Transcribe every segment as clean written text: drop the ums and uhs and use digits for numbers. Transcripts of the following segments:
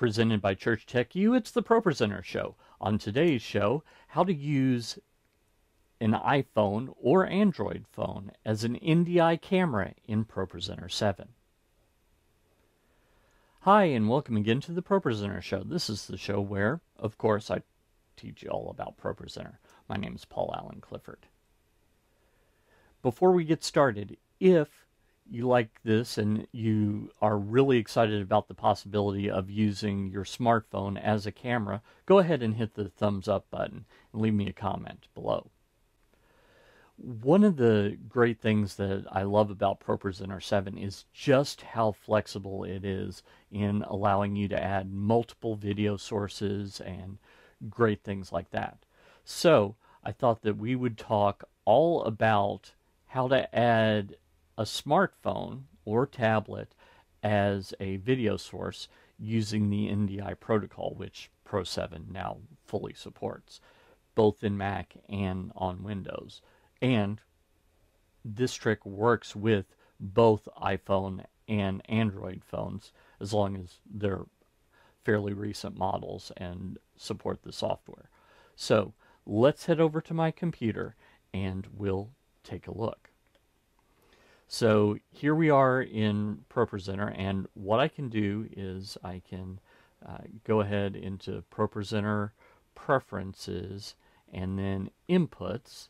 presented by Church Tech U. It's the ProPresenter Show. On today's show, how to use an iPhone or Android phone as an NDI camera in ProPresenter 7. Hi, and welcome again to the ProPresenter Show. This is the show where, of course, I teach you all about ProPresenter. My name is Paul Alan Clifford. Before we get started, if you like this and you are really excited about the possibility of using your smartphone as a camera, go ahead and hit the thumbs up button and leave me a comment below. One of the great things that I love about ProPresenter 7 is just how flexible it is in allowing you to add multiple video sources and great things like that. So I thought that we would talk all about how to add a smartphone or tablet as a video source using the NDI protocol, which Pro 7 now fully supports, both in Mac and on Windows. And this trick works with both iPhone and Android phones, as long as they're fairly recent models and support the software. So let's head over to my computer and we'll take a look. So here we are in ProPresenter, and what I can do is I can go ahead into ProPresenter Preferences and then Inputs.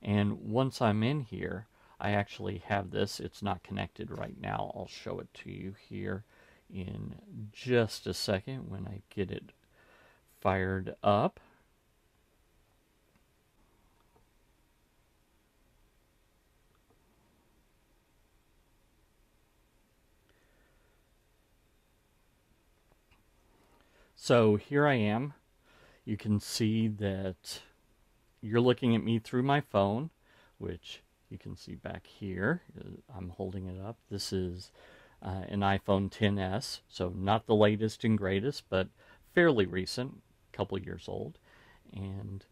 And once I'm in here, I actually have this. It's not connected right now. I'll show it to you here in just a second when I get it fired up. So here I am. You can see that you're looking at me through my phone, which you can see back here. I'm holding it up. This is an iPhone XS, so not the latest and greatest, but fairly recent, a couple years old, and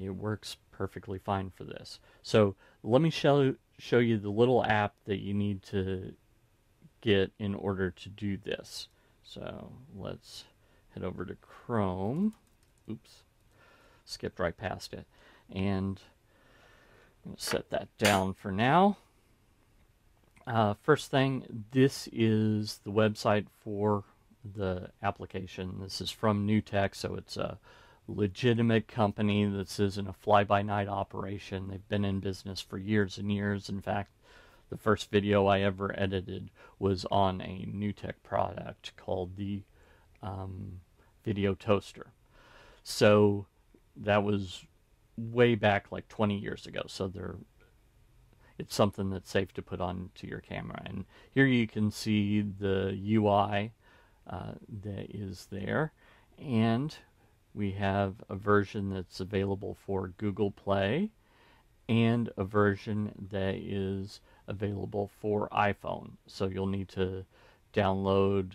it works perfectly fine for this. So let me show you the little app that you need to get in order to do this. So let's head over to Chrome. Oops, skipped right past it. And I'm going to set that down for now. First thing, this is the website for the application. This is from NewTek, so it's a legitimate company. This isn't a fly-by-night operation. They've been in business for years and years. In fact, the first video I ever edited was on a NewTek product called the Video Toaster. So that was way back, like 20 years ago. So it's something that's safe to put on to your camera. And here you can see the UI that is there. And we have a version that's available for Google Play and a version that is available for iPhone. So you'll need to download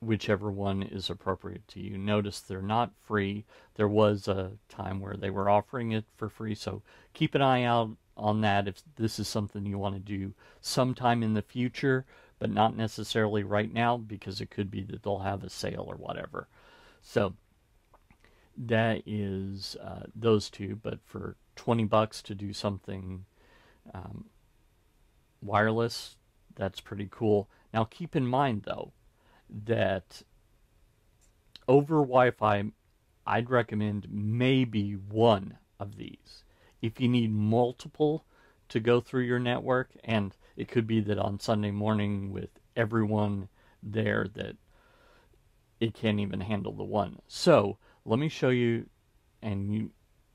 whichever one is appropriate to you. Notice they're not free. There was a time where they were offering it for free, so keep an eye out on that if this is something you want to do sometime in the future, but not necessarily right now, because it could be that they'll have a sale or whatever. So that is those two, but for 20 bucks to do something wireless, that's pretty cool. Now keep in mind, though, that over Wi-Fi, I'd recommend maybe one of these. If you need multiple to go through your network, and it could be that on Sunday morning with everyone there that it can't even handle the one. So let me show you, and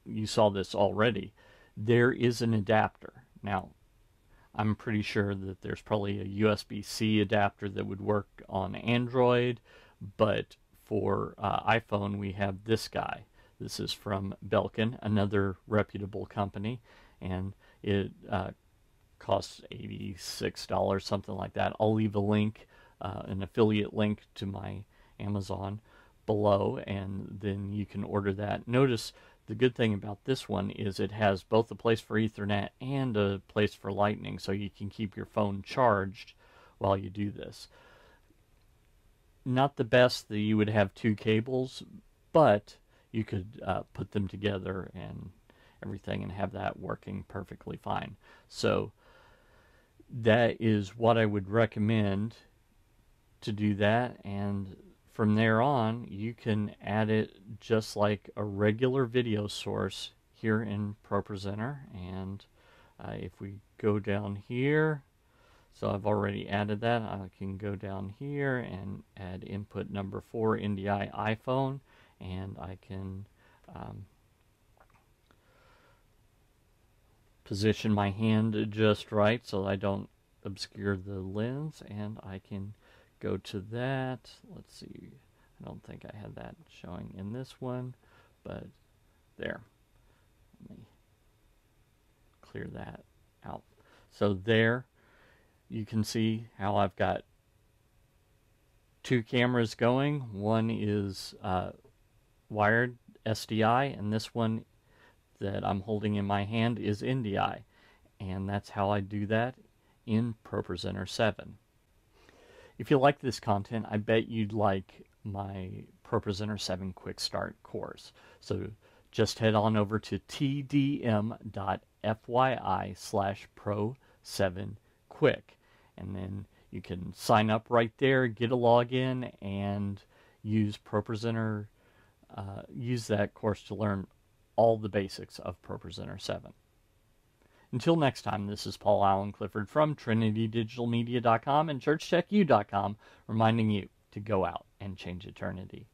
you saw this already, there is an adapter. Now, I'm pretty sure that there's probably a USB-C adapter that would work on Android, but for iPhone we have this guy. This is from Belkin, another reputable company, and it costs $86, something like that. I'll leave a link, an affiliate link to my Amazon below, and then you can order that. Notice the good thing about this one is it has both a place for Ethernet and a place for Lightning, so you can keep your phone charged while you do this. Not the best that you would have two cables, but you could put them together and everything and have that working perfectly fine. So that is what I would recommend to do that, and from there on you can add it just like a regular video source here in ProPresenter. And if we go down here, so I've already added that. I can go down here and add input number 4 NDI iPhone, and I can position my hand just right so I don't obscure the lens, and I can go to that. Let's see, I don't think I had that showing in this one, but there. Let me clear that out. So there you can see how I've got two cameras going. One is wired SDI, and this one that I'm holding in my hand is NDI. And that's how I do that in ProPresenter 7. If you like this content, I bet you'd like my ProPresenter 7 Quick Start course. So just head on over to TDM.fyi/Pro7Quick. And then you can sign up right there, get a login, and use ProPresenter, use that course to learn all the basics of ProPresenter 7. Until next time, this is Paul Alan Clifford from TrinityDigitalMedia.com and ChurchTechU.com, reminding you to go out and change eternity.